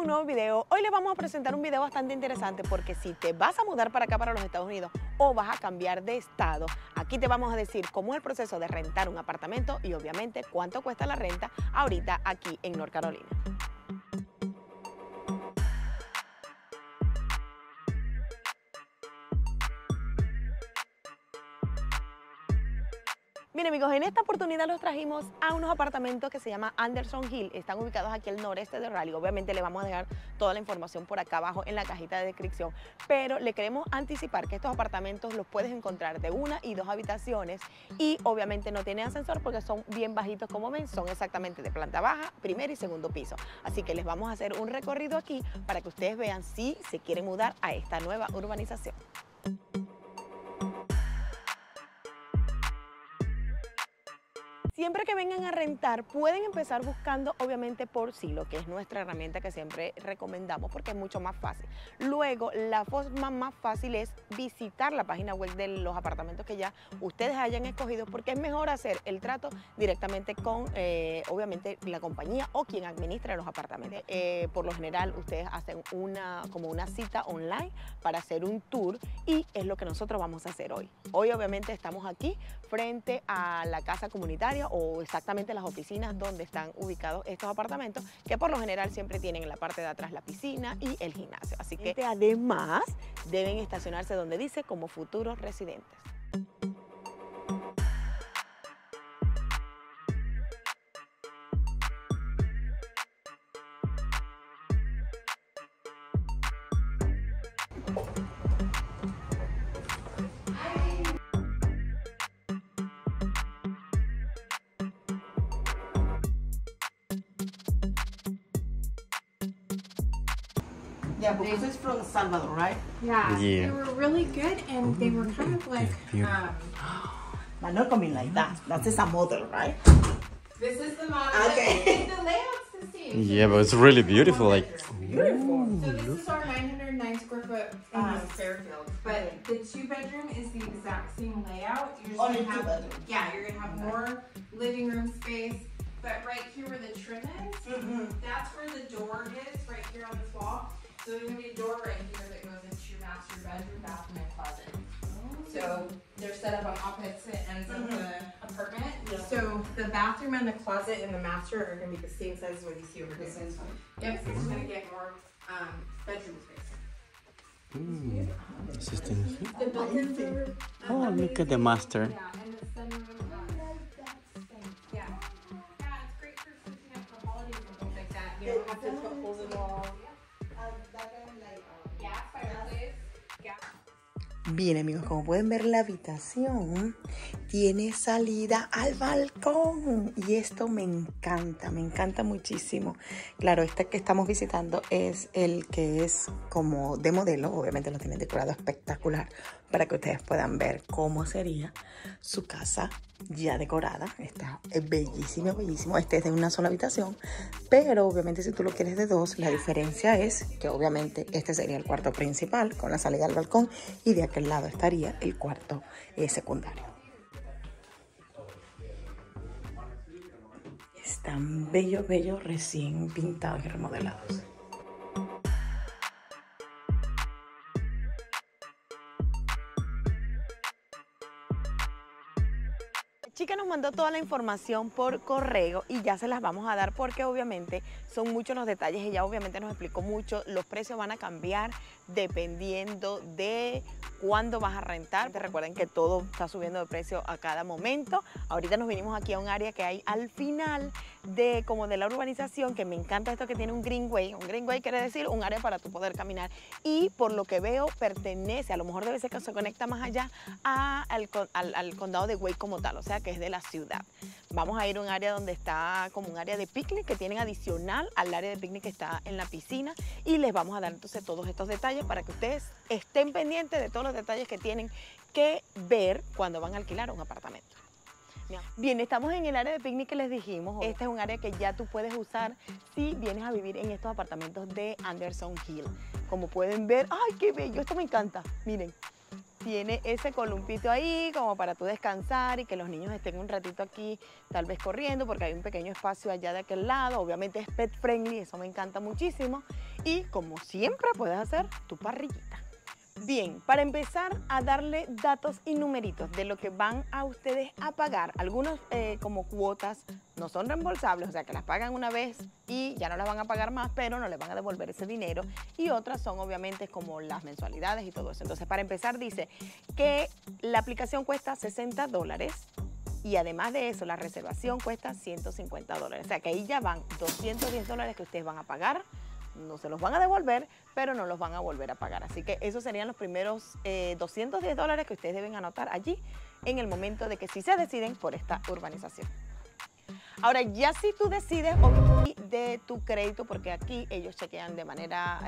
un nuevo video. Hoy les vamos a presentar un video bastante interesante porque si te vas a mudar para acá, para los Estados Unidos, o vas a cambiar de estado, aquí te vamos a decir cómo es el proceso de rentar un apartamento y obviamente cuánto cuesta la renta ahorita aquí en North Carolina. Bien amigos, en esta oportunidad los trajimos a unos apartamentos que se llama Anderson Hill. Están ubicados aquí al noreste de Raleigh. Obviamente le vamos a dejar toda la información por acá abajo en la cajita de descripción. Pero le queremos anticipar que estos apartamentos los puedes encontrar de 1 y 2 habitaciones. Y obviamente no tienen ascensor porque son bien bajitos, como ven. Son exactamente de planta baja, primer y segundo piso. Así que les vamos a hacer un recorrido aquí para que ustedes vean si se quieren mudar a esta nueva urbanización. Siempre que vengan a rentar, pueden empezar buscando obviamente por Silo, que es nuestra herramienta que siempre recomendamos porque es mucho más fácil. Luego, la forma más fácil es visitar la página web de los apartamentos que ya ustedes hayan escogido porque es mejor hacer el trato directamente con, obviamente, la compañía o quien administra los apartamentos. Por lo general, ustedes hacen como una cita online para hacer un tour y es lo que nosotros vamos a hacer hoy. Hoy, obviamente, estamos aquí frente a la casa comunitaria o exactamente las oficinas donde están ubicados estos apartamentos, que por lo general siempre tienen en la parte de atrás la piscina y el gimnasio. Así que además deben estacionarse donde dice como futuros residentes. Yeah, because it's from Salvador, right? Yeah, yeah. They were really good and they were kind of like... But not coming like that. That is a model, right? This is the model. Okay. The layouts to see. Yeah, but it's really beautiful. Like beautiful. Ooh, so this is our 909 square foot Fairfield. But the 2-bedroom is the exact same layout. You're just going to have... Yeah, you're going to have more living room space. But right here where the trim is, that's where the door is, right here on this wall. So there's going to be a door right here that goes into your master bedroom, bathroom, and closet. So they're set up on opposite ends of the apartment. Yep. So the bathroom and the closet and the master are going to be the same size as what you see over here. Yep, so it's going to get more bedroom space. Mm. The built-in room. Oh, look at the master. Yeah, and the sunroom. Yeah. Yeah, it's great for switching up the holidays and things like that. You don't have to put holes in the wall. Bien amigos, como pueden ver la habitación tiene salida al balcón y esto me encanta muchísimo. Claro, este que estamos visitando es el que es como de modelo, obviamente lo tienen decorado espectacular para que ustedes puedan ver cómo sería su casa ya decorada. Está bellísimo, bellísimo. Este es de una sola habitación, pero obviamente si tú lo quieres de 2, la diferencia es que obviamente este sería el cuarto principal con la salida al balcón y de aquel lado estaría el cuarto secundario. Están bellos, bellos, recién pintados y remodelados. Chica nos mandó toda la información por correo y ya se las vamos a dar porque obviamente son muchos los detalles. Ella obviamente nos explicó mucho. Los precios van a cambiar dependiendo de cuándo vas a rentar. Te recuerden que todo está subiendo de precio a cada momento. Ahorita nos vinimos aquí a un área que hay al final de como de la urbanización, que me encanta esto que tiene un greenway. Un greenway quiere decir un área para tú poder caminar y por lo que veo pertenece, a lo mejor debe ser que se conecta más allá al condado de Wake como tal, o sea que es de la ciudad. Vamos a ir a un área donde está como un área de picnic que tienen adicional al área de picnic que está en la piscina y les vamos a dar entonces todos estos detalles para que ustedes estén pendientes de todos los detalles que tienen que ver cuando van a alquilar un apartamento. Bien, estamos en el área de picnic que les dijimos. Este es un área que ya tú puedes usar si vienes a vivir en estos apartamentos de Anderson Hill. Como pueden ver, ¡ay, qué bello! Esto me encanta. Miren, tiene ese columpito ahí como para tú descansar y que los niños estén un ratito aquí tal vez corriendo, porque hay un pequeño espacio allá de aquel lado. Obviamente es pet friendly, eso me encanta muchísimo. Y como siempre puedes hacer tu parrillita. Bien, para empezar a darle datos y numeritos de lo que van a ustedes a pagar, algunos como cuotas no son reembolsables, o sea que las pagan una vez y ya no las van a pagar más, pero no les van a devolver ese dinero, y otras son obviamente como las mensualidades y todo eso. Entonces, para empezar, dice que la aplicación cuesta $60 y además de eso la reservación cuesta $150, o sea que ahí ya van $210 que ustedes van a pagar. No se los van a devolver, pero no los van a volver a pagar. Así que esos serían los primeros $210 que ustedes deben anotar allí en el momento de que sí se deciden por esta urbanización. Ahora, ya si tú decides de tu crédito, porque aquí ellos chequean de manera...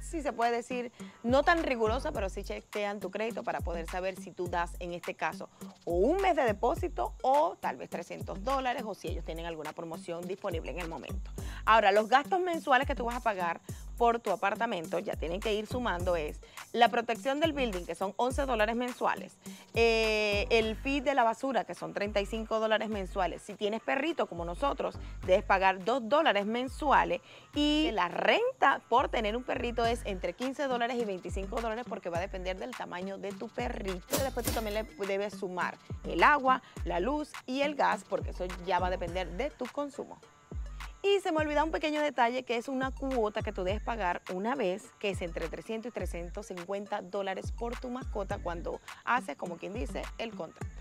sí se puede decir, no tan rigurosa, pero sí chequean tu crédito para poder saber si tú das, en este caso, o un mes de depósito o tal vez $300, o si ellos tienen alguna promoción disponible en el momento. Ahora, los gastos mensuales que tú vas a pagar por tu apartamento, ya tienen que ir sumando, es la protección del building, que son $11 mensuales, el fee de la basura, que son $35 mensuales, si tienes perrito como nosotros, debes pagar $2 mensuales, y la renta por tener un perrito es entre $15 y $25, porque va a depender del tamaño de tu perrito. Después tú también le debes sumar el agua, la luz y el gas, porque eso ya va a depender de tu consumo. Y se me olvidó un pequeño detalle, que es una cuota que tú debes pagar una vez, que es entre $300 y $350 por tu mascota cuando haces, como quien dice, el contrato.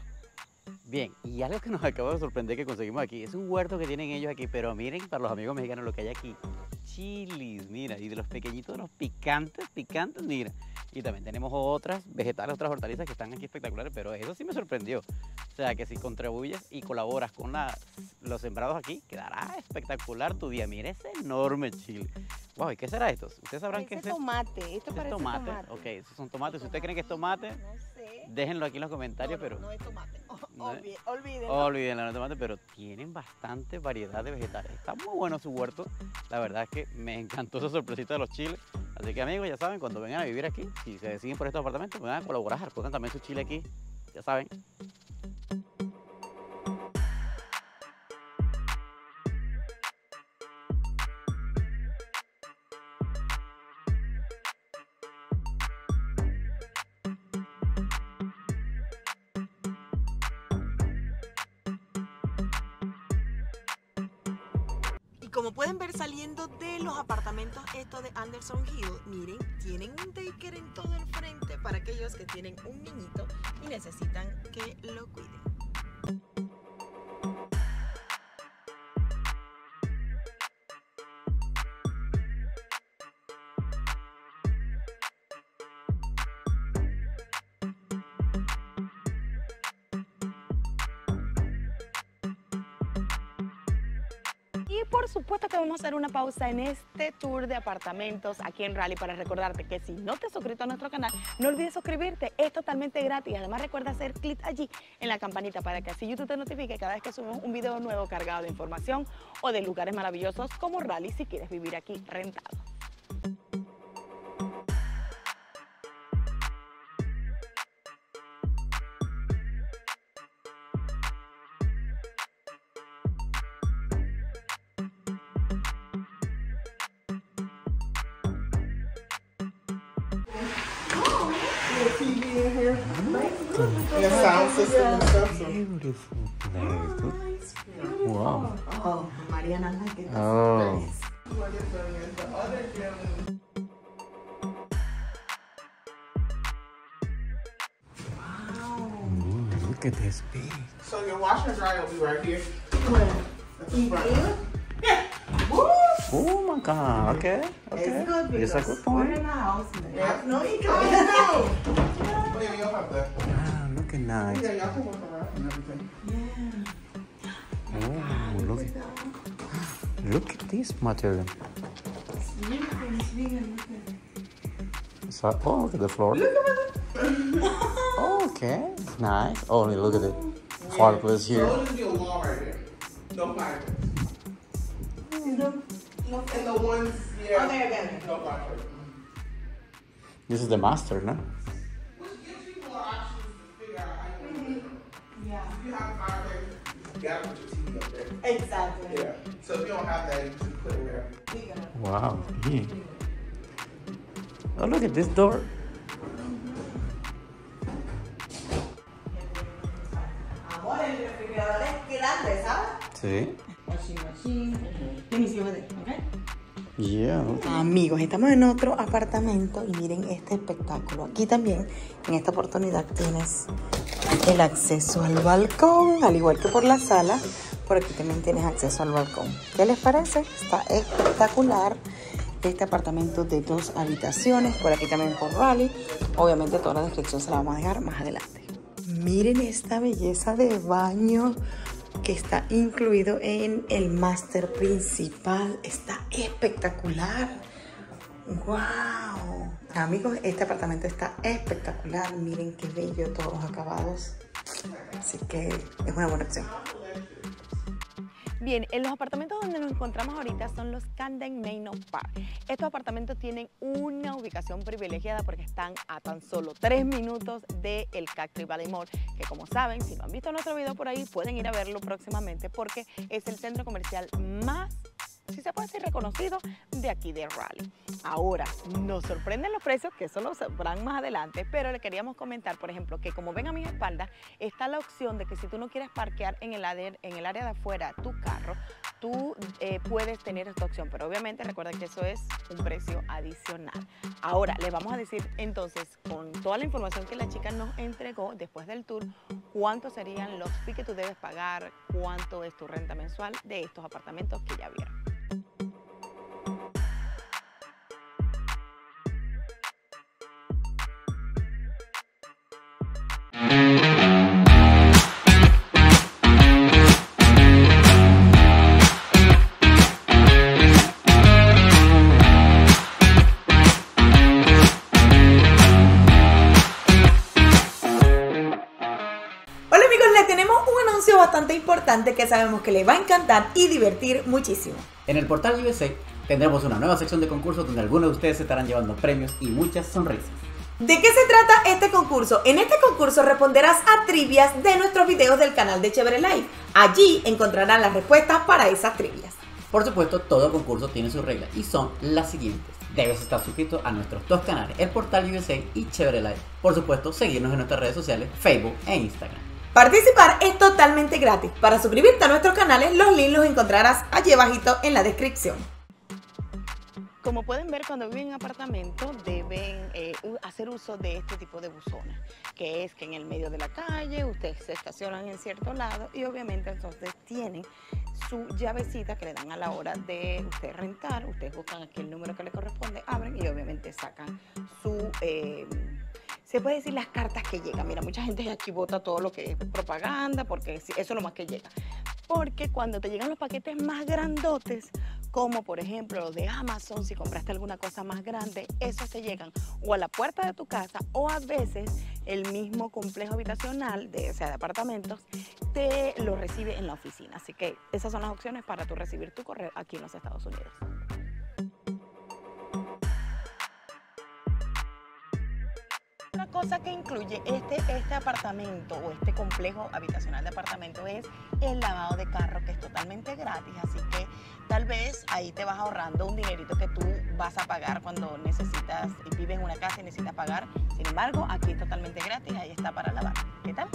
Bien, y algo que nos acaba de sorprender que conseguimos aquí, es un huerto que tienen ellos aquí, pero miren, para los amigos mexicanos, lo que hay aquí, chilis, mira, y de los pequeñitos, los picantes, picantes, mira. Y también tenemos otras vegetales, otras hortalizas que están aquí espectaculares, pero eso sí me sorprendió. O sea, que si contribuyes y colaboras con los sembrados aquí, quedará espectacular tu día. Mira ese enorme chile. Wow, ¿y qué será esto? ¿Ustedes sabrán qué es esto? Tomate. Esto parece tomate. Ok, esos son tomates. Si ustedes creen que es tomate, no sé. Déjenlo aquí en los comentarios. No, no, pero no es tomate. Olvídenlo. Olvídenlo, no es tomate, pero tienen bastante variedad de vegetales. Está muy bueno su huerto. La verdad es que me encantó esa sorpresita de los chiles. Así que, amigos, ya saben, cuando vengan a vivir aquí, si se deciden por estos apartamentos, vengan a colaborar, pongan también su chile aquí, ya saben. Como pueden ver, saliendo de los apartamentos estos de Anderson Hill, miren, tienen un daycare en todo el frente para aquellos que tienen un niñito y necesitan que lo cuiden. Y por supuesto que vamos a hacer una pausa en este tour de apartamentos aquí en Raleigh para recordarte que si no te has suscrito a nuestro canal, no olvides suscribirte, es totalmente gratis. Además, recuerda hacer clic allí en la campanita para que así YouTube te notifique cada vez que subimos un video nuevo cargado de información o de lugares maravillosos como Raleigh si quieres vivir aquí rentado. The sound system and stuff. So. Beautiful. Nice. Oh, it's beautiful. Wow. Oh, Mariana, I like it. Oh. Wow. Ooh, look at this big. So your washer and dryer will be right here. Where? Yeah. Oh my God. Okay. Okay. It's good because it's a good point. We're in the house. Yeah. No, you don't know. Wow, look at that. Yeah, y'all can walk around and everything. Yeah. Oh, wow, look at this material. It's beautiful, it's vegan, look at it. So, oh, look at the floor. Look at it. Oh, okay, it's nice. Oh, look at the fireplace here. So there'll be a wall right there. No fireplace. And the ones, yeah. Oh, there again. No fireplace. This is the master, no? Yeah. If you have a fire, baby, you gotta put your TV up there. Exactly. Yeah. So if you don't have that, you can put it there. Wow. Yeah. Oh, look at this door. Sí. Yeah. Amigos, estamos en otro apartamento y miren este espectáculo. Aquí también, en esta oportunidad, tienes el acceso al balcón, al igual que por la sala. Por aquí también tienes acceso al balcón. ¿Qué les parece? Está espectacular este apartamento de 2 habitaciones. Por aquí también por Raleigh. Obviamente toda la descripción se la vamos a dejar más adelante. Miren esta belleza de baño que está incluido en el máster principal. Está espectacular. ¡Wow! Amigos, este apartamento está espectacular. Miren qué bello todos los acabados. Así que es una buena opción. Bien, en los apartamentos donde nos encontramos ahorita son los Camden Maine Park. Estos apartamentos tienen una ubicación privilegiada porque están a tan solo 3 minutos del Cactus Valley Mall, que como saben, si no han visto nuestro video por ahí, pueden ir a verlo próximamente porque es el centro comercial más, si se puede decir, reconocido de aquí de Raleigh. Ahora, nos sorprenden los precios, que eso lo sabrán más adelante, pero le queríamos comentar, por ejemplo, que como ven a mis espaldas, está la opción de que si tú no quieres parquear en el área de afuera tu carro, tú puedes tener esta opción, pero obviamente recuerda que eso es un precio adicional. Ahora, les vamos a decir entonces, con toda la información que la chica nos entregó después del tour, cuánto serían los fees que tú debes pagar, cuánto es tu renta mensual de estos apartamentos que ya vieron. Bastante importante que sabemos que les va a encantar y divertir muchísimo. En el Portal USA tendremos una nueva sección de concursos donde algunos de ustedes estarán llevando premios y muchas sonrisas. ¿De qué se trata este concurso? En este concurso responderás a trivias de nuestros videos del canal de Cheverelife. Allí encontrarán las respuestas para esas trivias. Por supuesto, todo concurso tiene sus reglas y son las siguientes. Debes estar suscrito a nuestros 2 canales, el Portal USA y Cheverelife. Por supuesto, seguirnos en nuestras redes sociales, Facebook e Instagram. Participar es totalmente gratis. Para suscribirte a nuestros canales, los links los encontrarás allí abajito en la descripción. Como pueden ver, cuando viven en apartamentos deben hacer uso de este tipo de buzones, que es que en el medio de la calle ustedes se estacionan en cierto lado y obviamente entonces tienen su llavecita que le dan a la hora de ustedes rentar. Ustedes buscan aquí el número que les corresponde, abren y obviamente sacan su... se puede decir las cartas que llegan. Mira, mucha gente aquí vota todo lo que es propaganda porque eso es lo más que llega. Porque cuando te llegan los paquetes más grandotes, como por ejemplo los de Amazon, si compraste alguna cosa más grande, esos te llegan o a la puerta de tu casa o a veces el mismo complejo habitacional, de apartamentos, te lo recibe en la oficina. Así que esas son las opciones para tú recibir tu correo aquí en los Estados Unidos. Cosa que incluye este apartamento o este complejo habitacional de apartamento es el lavado de carro, que es totalmente gratis, así que tal vez ahí te vas ahorrando un dinerito que tú vas a pagar cuando necesitas, vives en una casa y necesitas pagar. Sin embargo, aquí es totalmente gratis, ahí está para lavar. ¿Qué tal?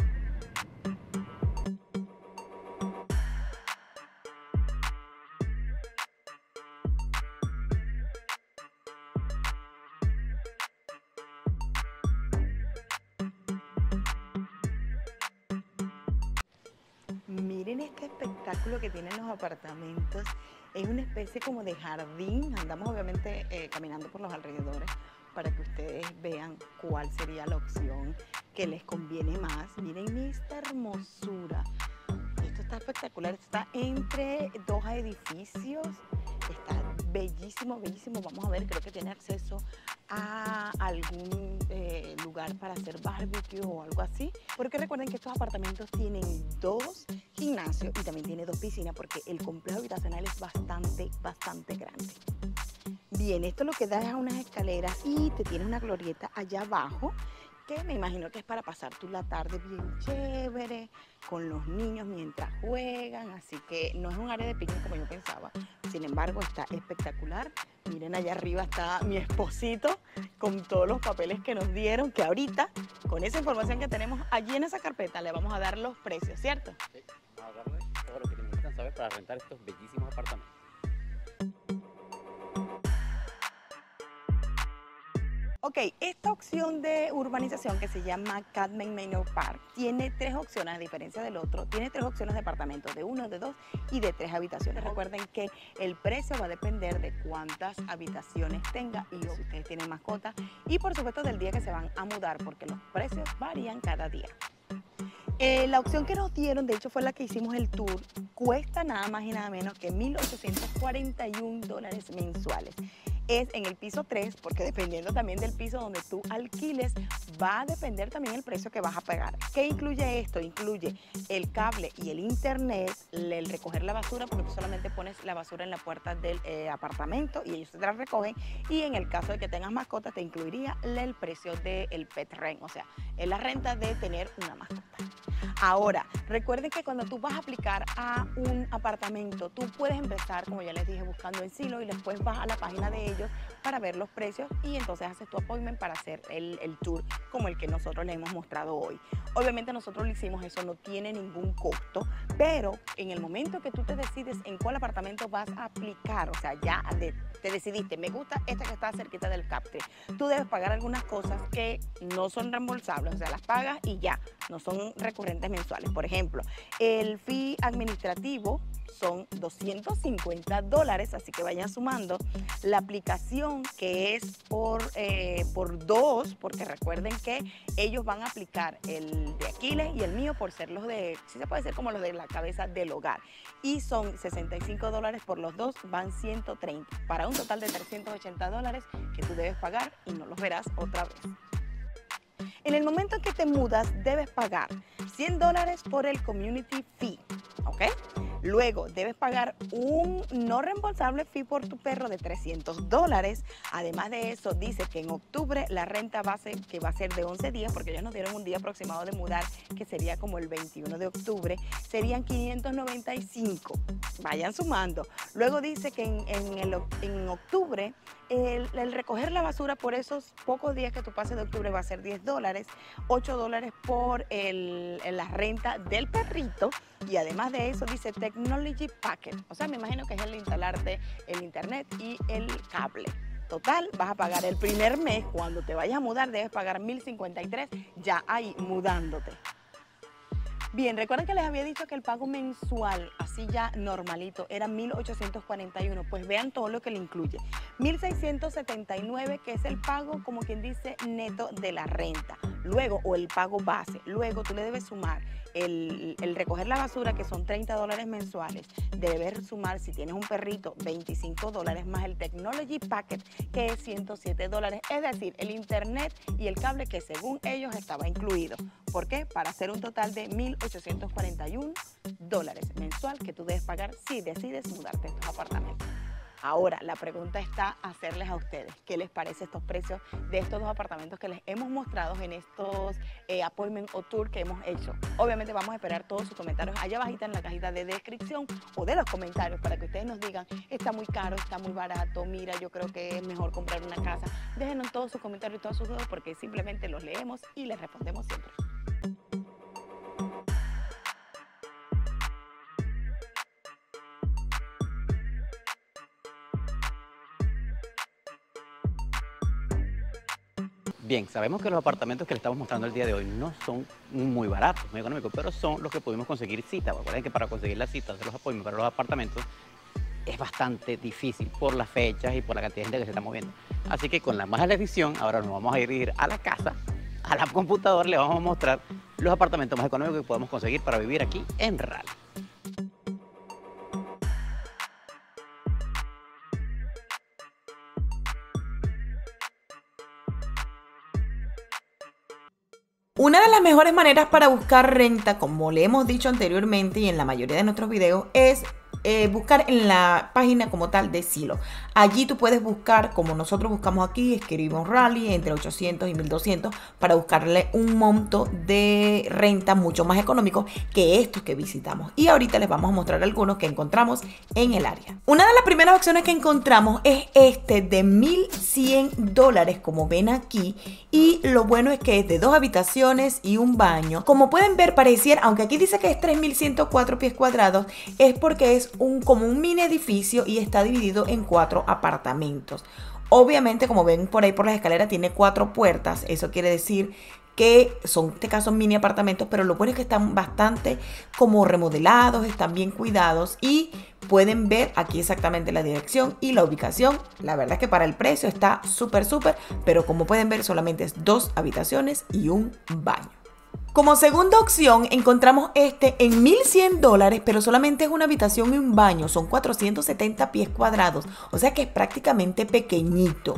Miren este espectáculo que tienen los apartamentos, es una especie como de jardín. Andamos obviamente caminando por los alrededores para que ustedes vean cuál sería la opción que les conviene más. Miren esta hermosura, esto está espectacular, esto está entre 2 edificios, está bellísimo, bellísimo. Vamos a ver, creo que tiene acceso a algún lugar para hacer barbecue o algo así, porque recuerden que estos apartamentos tienen 2 gimnasios y también tiene 2 piscinas porque el complejo habitacional es bastante grande. Bien, esto lo que da es a unas escaleras y te tiene una glorieta allá abajo que me imagino que es para pasar tú la tarde bien chévere, con los niños mientras juegan, así que no es un área de picnic como yo pensaba. Sin embargo, está espectacular. Miren, allá arriba está mi esposito con todos los papeles que nos dieron, que ahorita, con esa información que tenemos allí en esa carpeta, le vamos a dar los precios, ¿cierto? Sí, vamos a darle todo lo que necesitan saber para rentar estos bellísimos apartamentos. Ok, esta opción de urbanización que se llama Cadman Manor Park tiene tres opciones, a diferencia del otro. Tiene tres opciones de apartamentos, de 1, de 2 y de 3 habitaciones. Recuerden que el precio va a depender de cuántas habitaciones tenga y si ustedes tienen mascotas. Y por supuesto del día que se van a mudar, porque los precios varían cada día. La opción que nos dieron, de hecho fue la que hicimos el tour, cuesta nada más y nada menos que $1,841 mensuales. Es en el piso 3, porque dependiendo también del piso donde tú alquiles, va a depender también el precio que vas a pagar. ¿Qué incluye esto? Incluye el cable y el internet, el recoger la basura, porque tú solamente pones la basura en la puerta del apartamento y ellos te la recogen. Y en el caso de que tengas mascotas, te incluiría el precio del pet rent, o sea, es la renta de tener una mascota. Ahora, recuerden que cuando tú vas a aplicar a un apartamento, tú puedes empezar, como ya les dije, buscando en Silo y después vas a la página de ellos para ver los precios y entonces haces tu appointment para hacer el tour como el que nosotros les hemos mostrado hoy. Obviamente nosotros lo hicimos, eso no tiene ningún costo, pero en el momento que tú te decides en cuál apartamento vas a aplicar, o sea, ya te decidiste, me gusta esta que está cerquita del Captre, tú debes pagar algunas cosas que no son reembolsables, o sea, las pagas y ya, no son recurrentes mensuales. Por ejemplo, el fee administrativo son $250, así que vayan sumando. La aplicación, que es por 2, porque recuerden que ellos van a aplicar el de Aquiles y el mío por ser los de, si se puede decir, como los de la cabeza del hogar. Y son $65 por los dos, van 130, para un total de $380 que tú debes pagar y no los verás otra vez. En el momento en que te mudas, debes pagar $100 por el community fee, ¿ok? Luego, debes pagar un no reembolsable fee por tu perro de $300. Además de eso, dice que en octubre la renta base que va a ser de 11 días, porque ellos nos dieron un día aproximado de mudar, que sería como el 21 de octubre, serían 595. Vayan sumando. Luego dice que en octubre, el recoger la basura por esos pocos días que tú pases de octubre va a ser $10, $8 por la renta del perrito y además de eso dice Technology Packet, o sea, me imagino que es el instalarte el internet y el cable. Total, vas a pagar el primer mes, cuando te vayas a mudar debes pagar $1,053 ya ahí mudándote. Bien, recuerden que les había dicho que el pago mensual, así ya normalito, era $1,841, pues vean todo lo que le incluye. $1,679, que es el pago, como quien dice, neto de la renta. Luego, o el pago base, luego tú le debes sumar el recoger la basura, que son $30 mensuales. Debes sumar, si tienes un perrito, $25 más el Technology Packet, que es $107. Es decir, el internet y el cable que según ellos estaba incluido. ¿Por qué? Para hacer un total de $1,841 mensual que tú debes pagar si decides mudarte a estos apartamentos. Ahora, la pregunta está hacerles a ustedes, ¿qué les parece estos precios de estos dos apartamentos que les hemos mostrado en estos appointment o tour que hemos hecho? Obviamente vamos a esperar todos sus comentarios allá abajita en la cajita de descripción o de los comentarios para que ustedes nos digan, está muy caro, está muy barato, mira, yo creo que es mejor comprar una casa. Déjenos todos sus comentarios y todas sus dudas porque simplemente los leemos y les respondemos siempre. Bien, sabemos que los apartamentos que les estamos mostrando el día de hoy no son muy baratos, muy económicos, pero son los que pudimos conseguir cita. Recuerden que para conseguir las citas de los appointments para los apartamentos es bastante difícil por las fechas y por la cantidad de gente que se está moviendo. Así que con la mala edición, ahora nos vamos a dirigir a la casa, a la computadora, le vamos a mostrar los apartamentos más económicos que podemos conseguir para vivir aquí en Raleigh. Una de las mejores maneras para buscar renta, como le hemos dicho anteriormente y en la mayoría de nuestros videos, es buscar en la página como tal de Silo. Allí tú puedes buscar, como nosotros buscamos aquí, escribimos Raleigh entre 800 y 1200 para buscarle un monto de renta mucho más económico que estos que visitamos. Y ahorita les vamos a mostrar algunos que encontramos en el área. Una de las primeras opciones que encontramos es este de $1100, como ven aquí. Y lo bueno es que es de 2 habitaciones y un baño. Como pueden ver, pareciera, aunque aquí dice que es 3104 pies cuadrados, es porque es como un mini edificio y está dividido en 4 apartamentos. Obviamente, como ven por ahí por las escaleras, tiene 4 puertas. Eso quiere decir que son, en este caso, mini apartamentos, pero lo bueno es que están bastante como remodelados, están bien cuidados y pueden ver aquí exactamente la dirección y la ubicación. La verdad es que para el precio está súper, súper, pero como pueden ver solamente es 2 habitaciones y un baño. Como segunda opción encontramos este en $1100, pero solamente es 1 habitación y un baño. Son 470 pies cuadrados, o sea que es prácticamente pequeñito.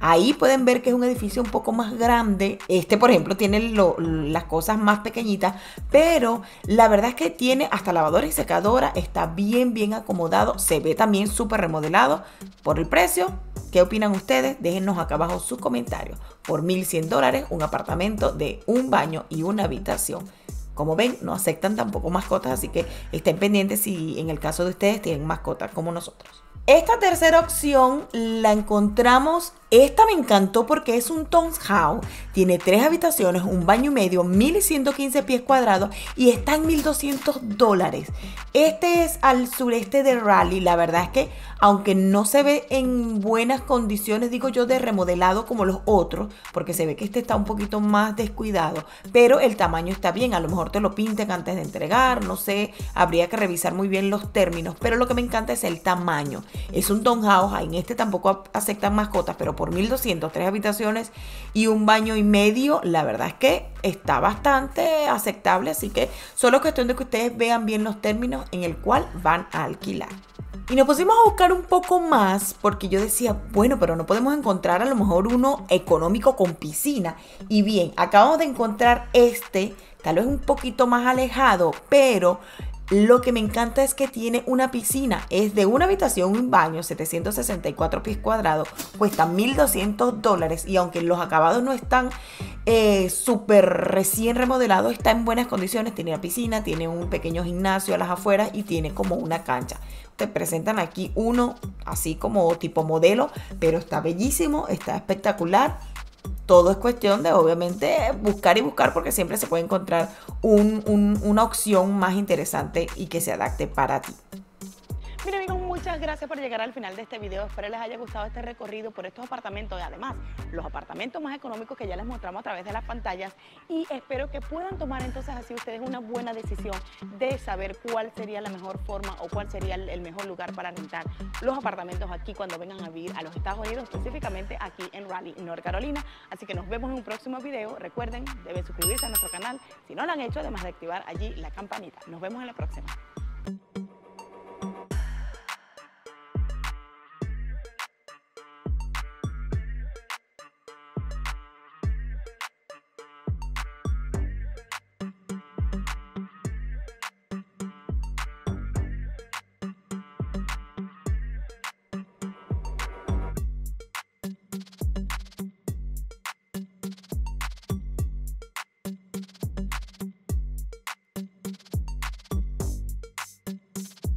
Ahí pueden ver que es un edificio un poco más grande. Este, por ejemplo, tiene las cosas más pequeñitas, pero la verdad es que tiene hasta lavadora y secadora. Está bien, bien acomodado. Se ve también súper remodelado. Por el precio, ¿qué opinan ustedes? Déjennos acá abajo sus comentarios. Por $1100, un apartamento de un baño y 1 habitación. Como ven, no aceptan tampoco mascotas, así que estén pendientes si en el caso de ustedes tienen mascotas como nosotros. Esta tercera opción la encontramos. Esta me encantó porque es un townhouse. Tiene 3 habitaciones, un baño y medio, 1115 pies cuadrados y está en $1200. Este es al sureste de Raleigh. La verdad es que aunque no se ve en buenas condiciones, digo yo, de remodelado como los otros, porque se ve que este está un poquito más descuidado, pero el tamaño está bien. A lo mejor te lo pinten antes de entregar, no sé, habría que revisar muy bien los términos, pero lo que me encanta es el tamaño. Es un townhouse, en este tampoco aceptan mascotas, pero por $1200, 3 habitaciones y un baño y medio, la verdad es que está bastante aceptable, así que solo es cuestión de que ustedes vean bien los términos en el cual van a alquilar. Y nos pusimos a buscar un poco más porque yo decía, bueno, pero no podemos encontrar a lo mejor uno económico con piscina. Y bien, acabamos de encontrar este, tal vez un poquito más alejado, pero lo que me encanta es que tiene una piscina. Es de 1 habitación, un baño, 764 pies cuadrados, cuesta $1200 y aunque los acabados no están súper recién remodelados, está en buenas condiciones. Tiene una piscina, tiene un pequeño gimnasio a las afueras y tiene como una cancha. Te presentan aquí uno así como tipo modelo, pero está bellísimo, está espectacular. Todo es cuestión de, obviamente, buscar y buscar, porque siempre se puede encontrar una opción más interesante y que se adapte para ti. Mira, amigos, muchas gracias por llegar al final de este video. Espero les haya gustado este recorrido por estos apartamentos y además los apartamentos más económicos que ya les mostramos a través de las pantallas, y espero que puedan tomar entonces así ustedes una buena decisión de saber cuál sería la mejor forma o cuál sería el mejor lugar para rentar los apartamentos aquí cuando vengan a vivir a los Estados Unidos, específicamente aquí en Raleigh, North Carolina. Así que nos vemos en un próximo video. Recuerden, deben suscribirse a nuestro canal si no lo han hecho, además de activar allí la campanita. Nos vemos en la próxima.